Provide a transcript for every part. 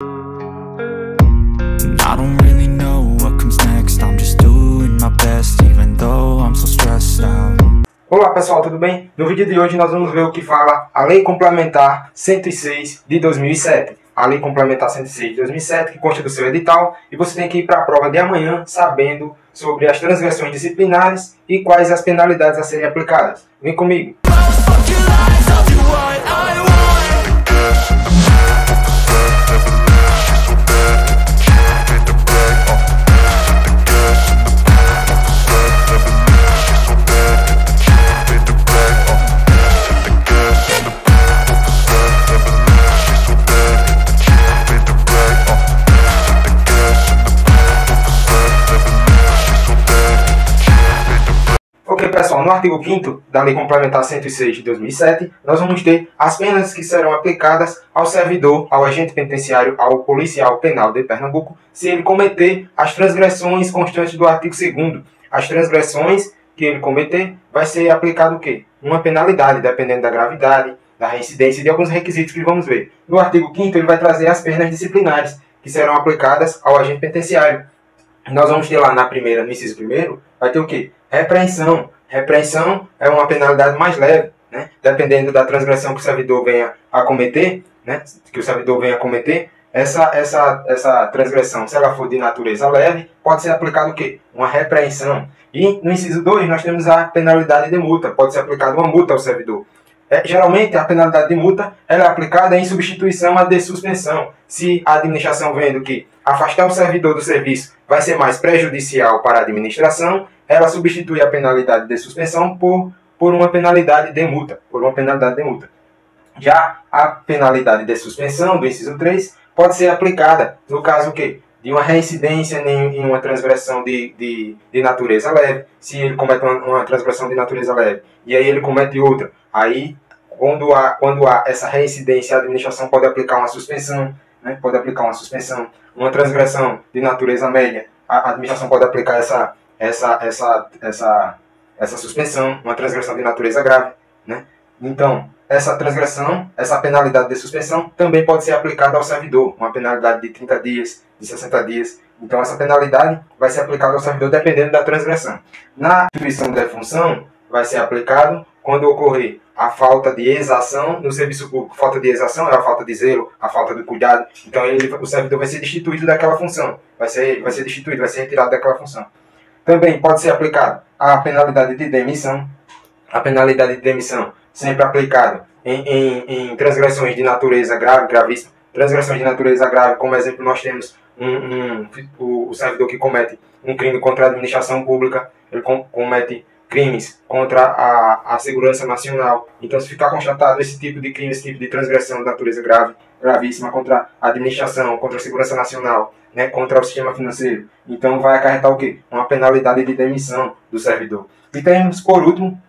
I don't really know what comes next. I'm just doing my best, even though I'm so stressed out. Olá pessoal, tudo bem? No vídeo de hoje nós vamos ver o que fala a Lei Complementar 106 de 2007. A Lei Complementar 106 de 2007, que consta do seu edital, e você tem que ir para a prova de amanhã sabendo sobre as transgressões disciplinares e quais as penalidades a serem aplicadas. Vem comigo! Ok pessoal, no artigo 5º da Lei Complementar 106 de 2007, nós vamos ter as penas que serão aplicadas ao servidor, ao agente penitenciário, ao policial penal de Pernambuco, se ele cometer as transgressões constantes do artigo 2º. As transgressões que ele cometer vai ser aplicado o quê? Uma penalidade, dependendo da gravidade, da reincidência e de alguns requisitos que vamos ver. No artigo 5º ele vai trazer as penas disciplinares, que serão aplicadas ao agente penitenciário. Nós vamos ter lá na primeira, no inciso 1º, vai ter o quê? Repreensão. Repreensão é uma penalidade mais leve, né? Dependendo da transgressão que o servidor venha a cometer, né? Essa transgressão, se ela for de natureza leve, pode ser aplicado o quê? Uma repreensão. E no inciso 2, nós temos a penalidade de multa. Pode ser aplicada uma multa ao servidor. Geralmente, a penalidade de multa ela é aplicada em substituição à de suspensão. Se a administração vendo que afastar o servidor do serviço vai ser mais prejudicial para a administração, ela substitui a penalidade de suspensão por uma penalidade de multa. Já a penalidade de suspensão do inciso 3 pode ser aplicada, no caso o quê? De uma reincidência em uma transgressão de natureza leve. Se ele comete uma transgressão de natureza leve e aí ele comete outra, aí quando há essa reincidência, a administração pode aplicar uma suspensão, né? Uma transgressão de natureza média, a administração pode aplicar essa suspensão, uma transgressão de natureza grave, né? Então, essa transgressão, essa penalidade de suspensão também pode ser aplicada ao servidor, uma penalidade de 30 dias, de 60 dias. Então, essa penalidade vai ser aplicada ao servidor dependendo da transgressão. Na instituição da função, vai ser aplicado quando ocorrer a falta de exação no serviço público. Falta de exação é a falta de zelo, a falta de cuidado. Então, o servidor vai ser destituído daquela função, vai ser destituído, vai ser retirado daquela função. Também pode ser aplicado a penalidade de demissão. A penalidade de demissão sempre aplicada em transgressões de natureza grave, gravíssima. Transgressões de natureza grave, como exemplo, nós temos o servidor que comete um crime contra a administração pública, ele comete crimes contra a segurança nacional. Então, se ficar constatado esse tipo de crime, esse tipo de transgressão de natureza grave, gravíssima, contra a administração, contra a segurança nacional, né, contra o sistema financeiro, então vai acarretar o quê? Uma penalidade de demissão do servidor. E temos, por último,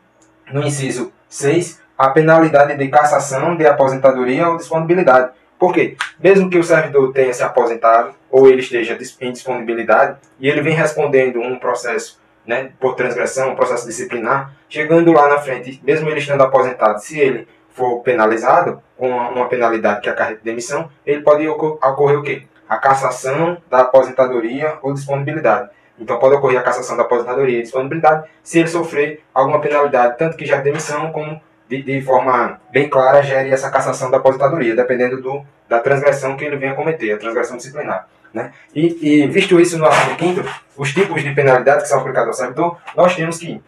no inciso 6, a penalidade de cassação de aposentadoria ou disponibilidade. Por quê? Mesmo que o servidor tenha se aposentado ou ele esteja em disponibilidade e ele vem respondendo um processo, né, por transgressão, um processo disciplinar, chegando lá na frente, mesmo ele estando aposentado, se ele for penalizado com uma penalidade que acarreta demissão, ele pode ocorrer o quê? A cassação da aposentadoria ou disponibilidade. Então pode ocorrer a cassação da aposentadoria e disponibilidade se ele sofrer alguma penalidade, tanto que gere demissão como de forma bem clara gere essa cassação da aposentadoria, dependendo da transgressão que ele venha cometer, a transgressão disciplinar, né? E visto isso no artigo 5º, os tipos de penalidades que são aplicadas ao servidor, nós temos que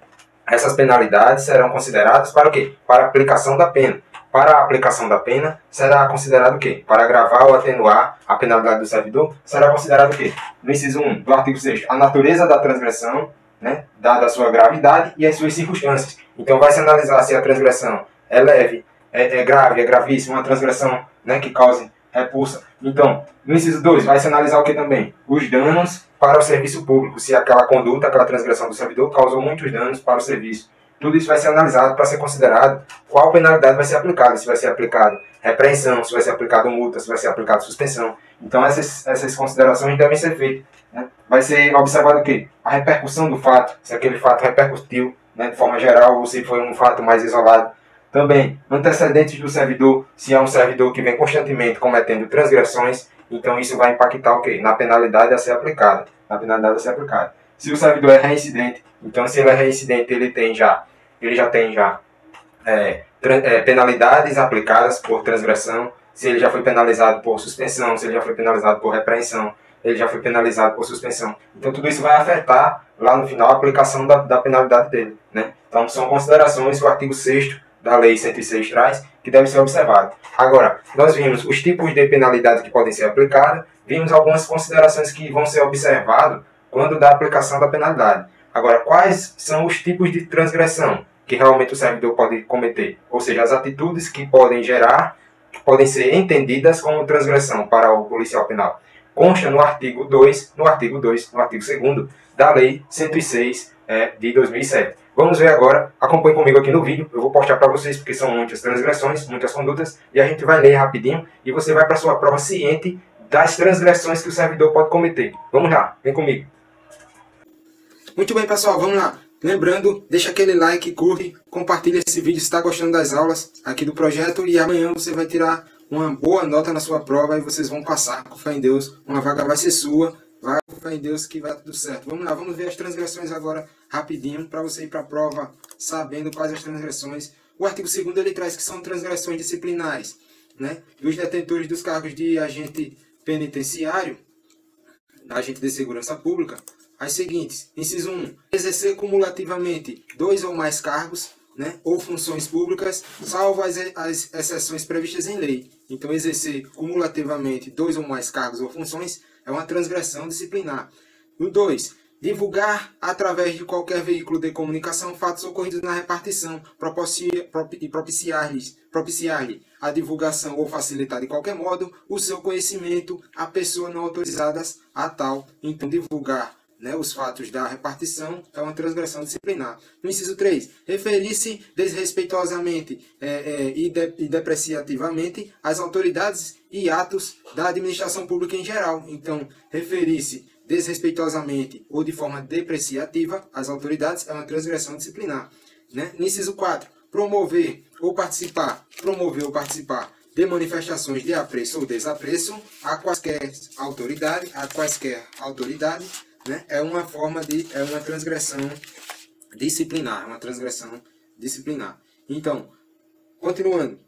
essas penalidades serão consideradas para o quê? Para a aplicação da pena. Para a aplicação da pena, será considerado o quê? Para agravar ou atenuar a penalidade do servidor, será considerado o quê? No inciso 1 do artigo 6º, a natureza da transgressão, né, dada a sua gravidade e as suas circunstâncias. Então vai se analisar se a transgressão é leve, é grave, é gravíssima, uma transgressão, né, que cause repulsa. Então, no inciso 2, vai se analisar o que também? Os danos para o serviço público, se aquela conduta, aquela transgressão do servidor causou muitos danos para o serviço. Tudo isso vai ser analisado para ser considerado qual penalidade vai ser aplicada. Se vai ser aplicado repreensão, se vai ser aplicado multa, se vai ser aplicado suspensão. Então essas considerações devem ser feitas, né? Vai ser observado o quê? A repercussão do fato, se aquele fato repercutiu, né, de forma geral ou se foi um fato mais isolado. Também antecedentes do servidor, se é um servidor que vem constantemente cometendo transgressões Então isso vai impactar o quê? Na penalidade a ser aplicada. Na penalidade a ser aplicada. Se o servidor é reincidente, então se ele é reincidente, ele já tem penalidades aplicadas por transgressão. Se ele já foi penalizado por suspensão, se ele já foi penalizado por repreensão, ele já foi penalizado por suspensão. Então tudo isso vai afetar lá no final a aplicação da penalidade dele, né? Então são considerações que o artigo 6º da Lei 106 traz, que deve ser observado. Agora, nós vimos os tipos de penalidade que podem ser aplicadas, vimos algumas considerações que vão ser observadas quando da aplicação da penalidade. Agora, quais são os tipos de transgressão que realmente o servidor pode cometer? Ou seja, as atitudes que podem gerar, que podem ser entendidas como transgressão para o policial penal. Consta no artigo 2, no artigo 2º da Lei 106 de 2007. Vamos ver agora, acompanhe comigo aqui no vídeo, eu vou postar para vocês porque são muitas transgressões, muitas condutas, e a gente vai ler rapidinho e você vai para a sua prova ciente das transgressões que o servidor pode cometer. Vamos lá, vem comigo. Muito bem, pessoal, vamos lá. Lembrando, deixa aquele like, curte, compartilha esse vídeo se está gostando das aulas aqui do projeto e amanhã você vai tirar uma boa nota na sua prova e vocês vão passar, com fé em Deus, uma vaga vai ser sua, vai com fé em Deus que vai tudo certo. Vamos lá, vamos ver as transgressões agora rapidinho para você ir para a prova sabendo quais as transgressões. O artigo 2º ele traz que são transgressões disciplinares, né, dos detentores dos cargos de agente penitenciário, agente de segurança pública. As seguintes, inciso 1, exercer cumulativamente 2 ou mais cargos, né, ou funções públicas, salvo as exceções previstas em lei. Então, exercer cumulativamente 2 ou mais cargos ou funções é uma transgressão disciplinar. O 2, divulgar através de qualquer veículo de comunicação fatos ocorridos na repartição e propiciar-lhe a divulgação ou facilitar de qualquer modo o seu conhecimento a pessoas não autorizadas a tal. Então, divulgar, né, os fatos da repartição é uma transgressão disciplinar. No inciso 3, referir-se desrespeitosamente e depreciativamente às autoridades e atos da administração pública em geral. Então, referir-se desrespeitosamente ou de forma depreciativa às autoridades é uma transgressão disciplinar, né? No inciso 4, promover ou participar de manifestações de apreço ou desapreço a quaisquer autoridade, né? É uma transgressão disciplinar, Então, continuando,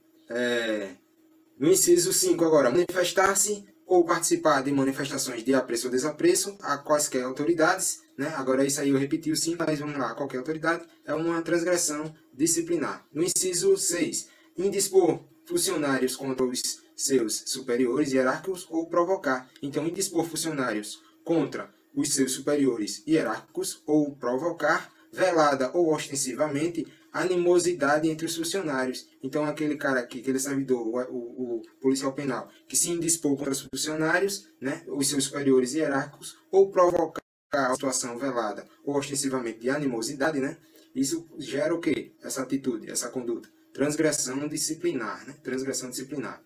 no inciso 5 agora, manifestar-se ou participar de manifestações de apreço ou desapreço a quaisquer autoridades, né? Agora isso aí eu repeti o 5, mas vamos lá, qualquer autoridade é uma transgressão disciplinar. No inciso 6, indispor funcionários contra os seus superiores hierárquicos ou provocar. Então, indispor funcionários contra os seus superiores hierárquicos ou provocar, velada ou ostensivamente, animosidade entre os funcionários. Então, aquele cara aqui, aquele servidor, o policial penal, que se indispôs contra os funcionários, né, os seus superiores hierárquicos, ou provocar a situação velada ou ostensivamente de animosidade, né, isso gera o quê? Essa atitude, essa conduta. Transgressão disciplinar, né? Transgressão disciplinar.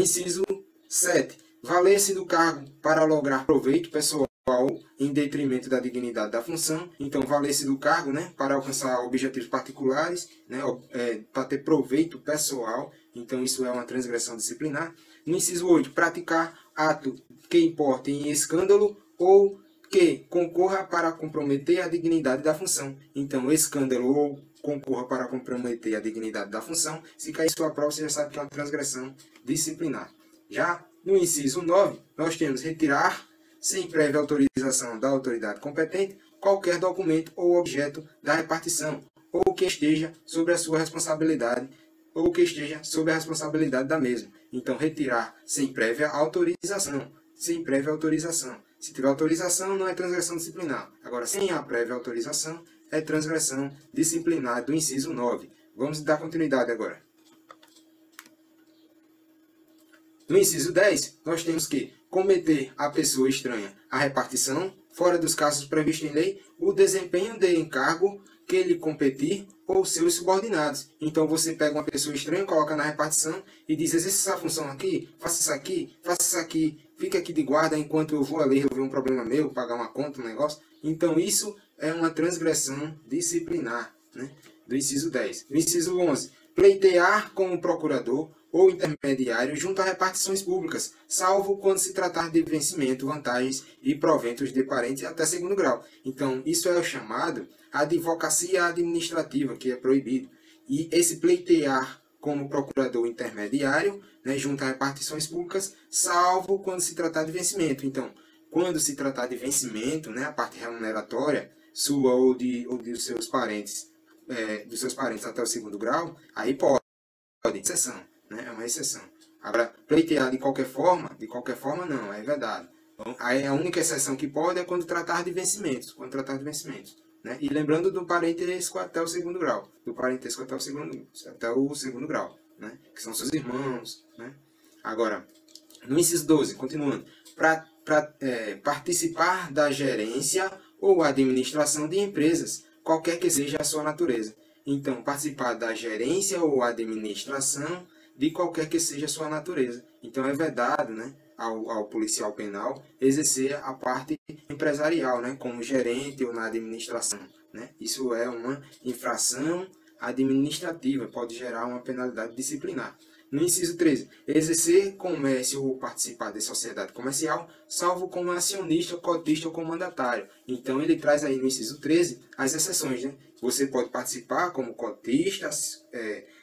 Inciso 7. Valer-se do cargo para lograr proveito pessoal em detrimento da dignidade da função. Então, valer-se do cargo, né, para alcançar objetivos particulares, né, para ter proveito pessoal. Então, isso é uma transgressão disciplinar. No inciso 8, praticar ato que importe em escândalo ou que concorra para comprometer a dignidade da função. Então, escândalo ou concorra para comprometer a dignidade da função. Se cair sua prova, você já sabe que é uma transgressão disciplinar. Já no inciso 9, nós temos retirar, sem prévia autorização da autoridade competente, qualquer documento ou objeto da repartição, ou que esteja sob a sua responsabilidade, da mesma. Então, retirar sem prévia autorização, Se tiver autorização, não é transgressão disciplinar. Agora, sem a prévia autorização, é transgressão disciplinar do inciso 9. Vamos dar continuidade agora. No inciso 10, nós temos que cometer a pessoa estranha a repartição, fora dos casos previstos em lei, o desempenho de encargo que lhe competir ou seus subordinados. Então você pega uma pessoa estranha, coloca na repartição e diz, exerce essa função aqui, faça isso aqui, fica aqui de guarda enquanto eu vou ali resolver um problema meu, pagar uma conta, um negócio. Então isso é uma transgressão disciplinar, né? Do inciso 10. Do inciso 11, pleitear com o procurador ou intermediário junto a repartições públicas, salvo quando se tratar de vencimento, vantagens e proventos de parentes até segundo grau. Então, isso é o chamado advocacia administrativa, que é proibido. E esse pleitear como procurador intermediário, né, junto a repartições públicas, salvo quando se tratar de vencimento. Então, quando se tratar de vencimento, né, a parte remuneratória, sua ou dos seus parentes até o segundo grau, aí pode exceção, né? É uma exceção. Agora, pleitear de qualquer forma não, é verdade. Então, aí a única exceção que pode é quando tratar de vencimentos, né? E lembrando do parentesco até o segundo grau, até o segundo grau, né? Que são seus irmãos, né? Agora, no inciso 12, continuando, para participar da gerência ou administração de empresas, qualquer que seja a sua natureza. Então, participar da gerência ou administração de qualquer que seja a sua natureza. Então, é vedado, né, ao policial penal exercer a parte empresarial, né, como gerente ou na administração, né? Isso é uma infração administrativa, pode gerar uma penalidade disciplinar. No inciso 13, exercer comércio ou participar de sociedade comercial, salvo como acionista, cotista ou comandatário. Então, ele traz aí no inciso 13 as exceções, né? Você pode participar como cotista,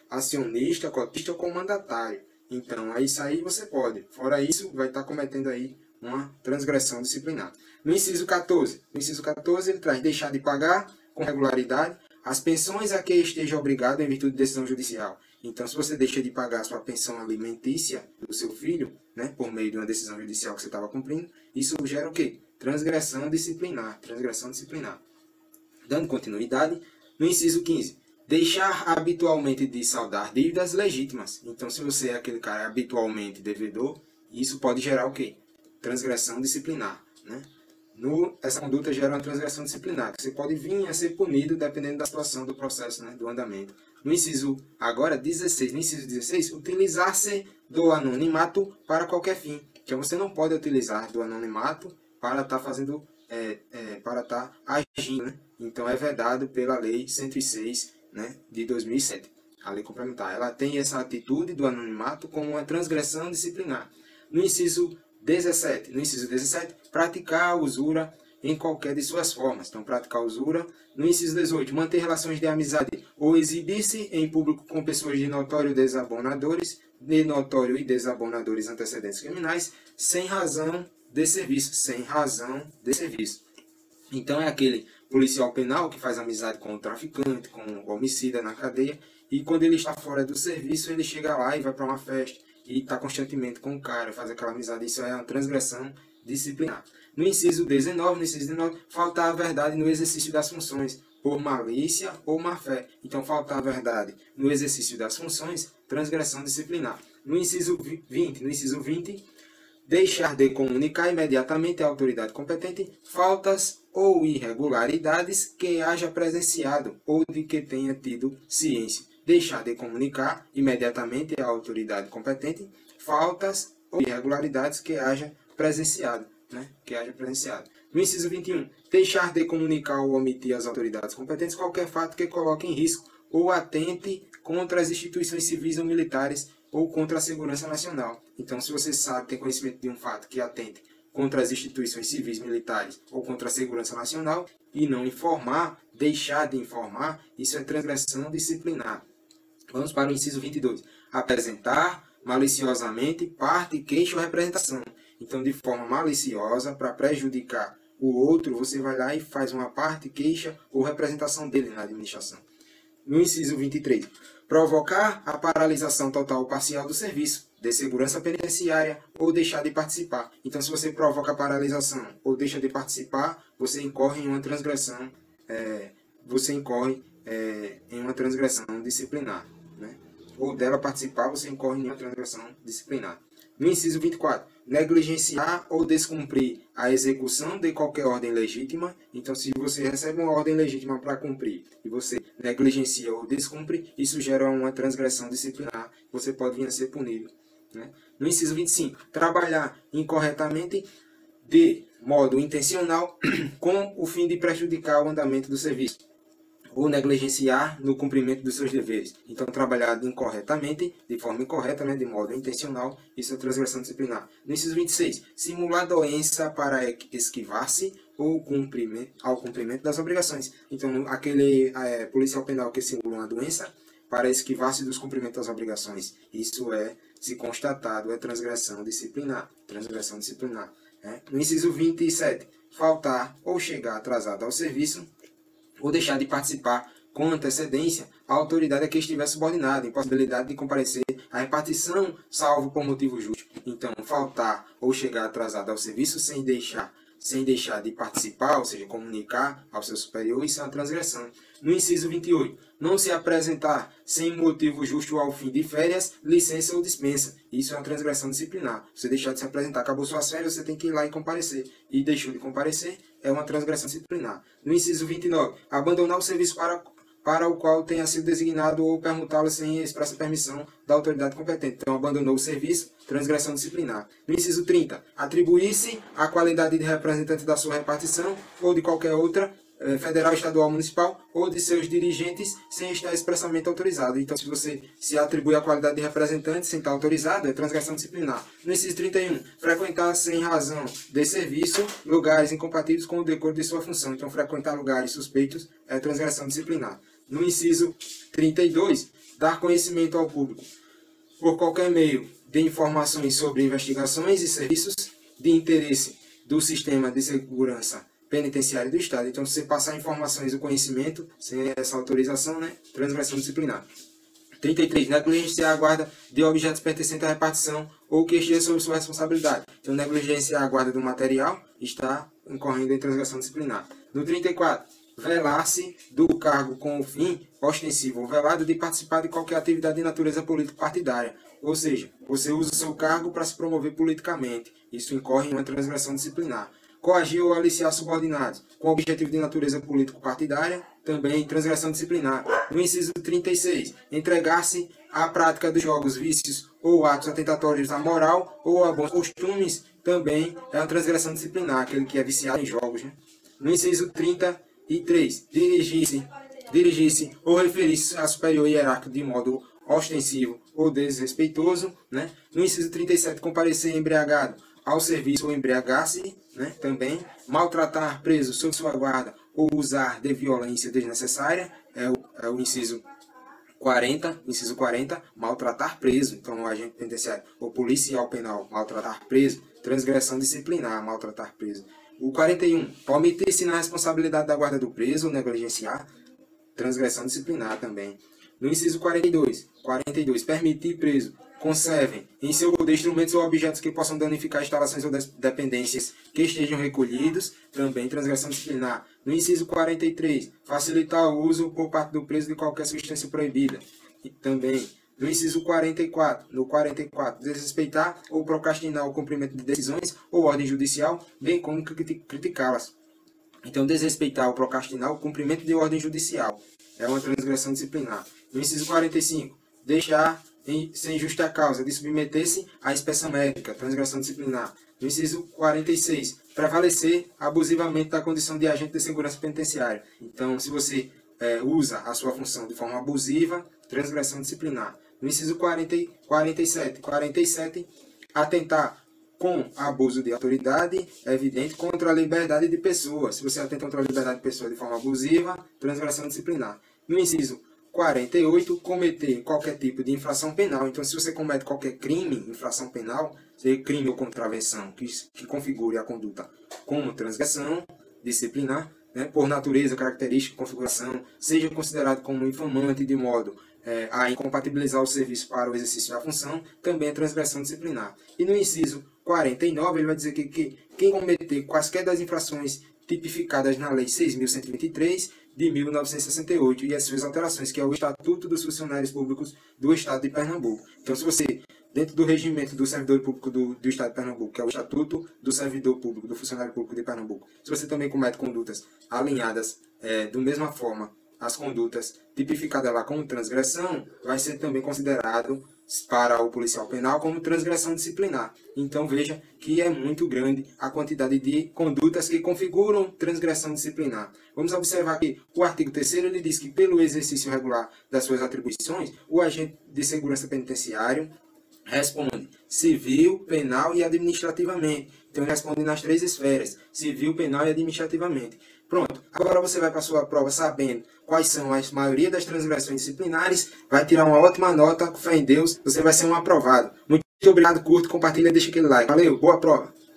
acionista, cotista ou comandatário. Então, isso aí você pode. Fora isso, vai estar cometendo aí uma transgressão disciplinar. No inciso 14, ele traz deixar de pagar com regularidade as pensões a que esteja obrigado em virtude de decisão judicial. Então, se você deixa de pagar a sua pensão alimentícia do seu filho, né, por meio de uma decisão judicial que você estava cumprindo, isso gera o quê? Transgressão disciplinar. Dando continuidade, no inciso 15, deixar habitualmente de saldar dívidas legítimas. Então, se você é aquele cara habitualmente devedor, isso pode gerar o quê? Transgressão disciplinar, né? Essa conduta gera uma transgressão disciplinar, que você pode vir a ser punido dependendo da situação do processo, né, do andamento. No inciso agora 16, utilizar-se do anonimato para qualquer fim. Então, você não pode utilizar do anonimato para estar agindo, né? Então, é vedado pela Lei 106, né, de 2007, a Lei Complementar. Ela tem essa atitude do anonimato como uma transgressão disciplinar. No inciso 17, praticar usura em qualquer de suas formas. Então, praticar usura. No inciso 18, manter relações de amizade ou exibir-se em público com pessoas de notório e desabonadores antecedentes criminais, sem razão de serviço. Então, é aquele policial penal que faz amizade com o traficante, com o homicida na cadeia, e quando ele está fora do serviço, ele chega lá e vai para uma festa, e está constantemente com o cara, faz aquela amizade. Isso é uma transgressão disciplinar. No inciso 19, faltar a verdade no exercício das funções, por malícia ou má fé. Então, faltar a verdade no exercício das funções, transgressão disciplinar. No inciso 20, deixar de comunicar imediatamente à autoridade competente faltas ou irregularidades que haja presenciado ou de que tenha tido ciência. Deixar de comunicar imediatamente à autoridade competente faltas ou irregularidades que haja presenciado, né? No inciso 21, deixar de comunicar ou omitir às autoridades competentes qualquer fato que coloque em risco ou atente contra as instituições civis ou militares ou contra a segurança nacional. Então, se você sabe, tem conhecimento de um fato que atente contra as instituições civis, militares ou contra a segurança nacional e não informar, deixar de informar, isso é transgressão disciplinar. Vamos para o inciso 22. Apresentar maliciosamente parte, queixa ou representação. Então, de forma maliciosa, para prejudicar o outro, você vai lá e faz uma parte, queixa ou representação dele na administração. No inciso 23, provocar a paralisação total ou parcial do serviço de segurança penitenciária ou deixar de participar. Então, se você provoca a paralisação ou deixa de participar, você incorre em uma transgressão disciplinar, né? Ou dela participar, você incorre em uma transgressão disciplinar. No inciso 24, negligenciar ou descumprir a execução de qualquer ordem legítima. Então, se você recebe uma ordem legítima para cumprir e você negligencia ou descumpre, isso gera uma transgressão disciplinar. Você pode vir a ser punido, né? No inciso 25, trabalhar incorretamente de modo intencional com o fim de prejudicar o andamento do serviço ou negligenciar no cumprimento dos seus deveres. Então, trabalhado incorretamente, de forma incorreta, né, de modo intencional, isso é transgressão disciplinar. No inciso 26, simular doença para esquivar-se ou ao cumprimento das obrigações. Então, aquele policial penal que simula uma doença para esquivar-se dos cumprimentos das obrigações. Isso é, se constatado, é transgressão disciplinar. Transgressão disciplinar. Né? No inciso 27, faltar ou chegar atrasado ao serviço ou deixar de participar com antecedência a autoridade a que estiver subordinada, impossibilidade de comparecer à repartição, salvo por motivo justo. Então, faltar ou chegar atrasado ao serviço sem deixar de participar, ou seja, comunicar ao seu superior, isso é uma transgressão. No inciso 28, não se apresentar sem motivo justo ao fim de férias, licença ou dispensa, isso é uma transgressão disciplinar. Você deixar de se apresentar, acabou suas férias, você tem que ir lá e comparecer, e deixou de comparecer, é uma transgressão disciplinar. No inciso 29, abandonar o serviço para o qual tenha sido designado ou permutá-lo sem expressa permissão da autoridade competente. Então, abandonou o serviço, transgressão disciplinar. No inciso 30, atribuir-se a qualidade de representante da sua repartição ou de qualquer outra, federal, estadual, municipal, ou de seus dirigentes, sem estar expressamente autorizado. Então, se você se atribui a qualidade de representante sem estar autorizado, é transgressão disciplinar. No inciso 31, frequentar sem razão de serviço lugares incompatíveis com o decoro de sua função. Então, frequentar lugares suspeitos é transgressão disciplinar. No inciso 32, dar conhecimento ao público, por qualquer meio, de informações sobre investigações e serviços de interesse do sistema de segurança penitenciária do Estado. Então, se você passar informações e conhecimento, sem essa autorização, né, transgressão disciplinar. 33. Negligenciar a guarda de objetos pertencentes à repartição ou que esteja sob sua responsabilidade. Então, negligenciar a guarda do material está incorrendo em transgressão disciplinar. No 34. Velar-se do cargo com o fim ostensivo ou velado de participar de qualquer atividade de natureza político-partidária. Ou seja, você usa o seu cargo para se promover politicamente. Isso incorre em uma transgressão disciplinar. Coagir ou aliciar subordinados com objetivo de natureza político-partidária, também transgressão disciplinar. No inciso 36, entregar-se à prática dos jogos, vícios ou atos atentatórios à moral ou a bons costumes, também é uma transgressão disciplinar, aquele que é viciado em jogos, né? No inciso 30, e 3. Dirigir-se ou referir-se a superior hierárquico de modo ostensivo ou desrespeitoso, né? No inciso 37, comparecer embriagado ao serviço ou embriagar-se, né? Também. Maltratar preso sob sua guarda ou usar de violência desnecessária, é o inciso 40, maltratar preso. Então, o agente penitenciário ou policial penal, maltratar preso, transgressão disciplinar, maltratar preso. O 41, omitir-se na responsabilidade da guarda do preso ou negligenciar, transgressão disciplinar também. No inciso 42, permitir preso conservem em seu poder instrumentos ou objetos que possam danificar instalações ou dependências que estejam recolhidos, também transgressão disciplinar. No inciso 43, facilitar o uso por parte do preso de qualquer substância proibida, e também. No inciso 44, desrespeitar ou procrastinar o cumprimento de decisões ou ordem judicial, bem como criticá-las. Então, desrespeitar ou procrastinar o cumprimento de ordem judicial é uma transgressão disciplinar. No inciso 45, deixar sem justa causa de submeter-se à inspeção médica, transgressão disciplinar. No inciso 46, prevalecer abusivamente da condição de agente de segurança penitenciária. Então, se você usa a sua função de forma abusiva, transgressão disciplinar. No inciso 47, atentar com abuso de autoridade, é evidente, contra a liberdade de pessoa. Se você atenta contra a liberdade de pessoa de forma abusiva, transgressão disciplinar. No inciso 48, cometer qualquer tipo de infração penal. Então, se você comete qualquer crime, infração penal, seja crime ou contravenção, que configure a conduta como transgressão disciplinar, né, por natureza, característica, configuração, seja considerado como infamante de modo a incompatibilizar o serviço para o exercício da função, também é transgressão disciplinar. E no inciso 49, ele vai dizer que quem cometer quaisquer das infrações tipificadas na Lei 6.123 de 1968 e as suas alterações, que é o Estatuto dos Funcionários Públicos do Estado de Pernambuco. Então, se você, dentro do regimento do servidor público do Estado de Pernambuco, que é o Estatuto do Servidor Público, do Funcionário Público de Pernambuco, se você também comete condutas alinhadas da mesma forma as condutas tipificadas lá como transgressão, vai ser também considerado para o policial penal como transgressão disciplinar. Então veja que é muito grande a quantidade de condutas que configuram transgressão disciplinar. Vamos observar que o artigo 3º ele diz que pelo exercício regular das suas atribuições, o agente de segurança penitenciário responde civil, penal e administrativamente. Então ele responde nas três esferas, civil, penal e administrativamente. Pronto, agora você vai para a sua prova sabendo quais são a maioria das transgressões disciplinares, vai tirar uma ótima nota, com fé em Deus, você vai ser um aprovado. Muito obrigado, curta, compartilha, deixa aquele like. Valeu, boa prova!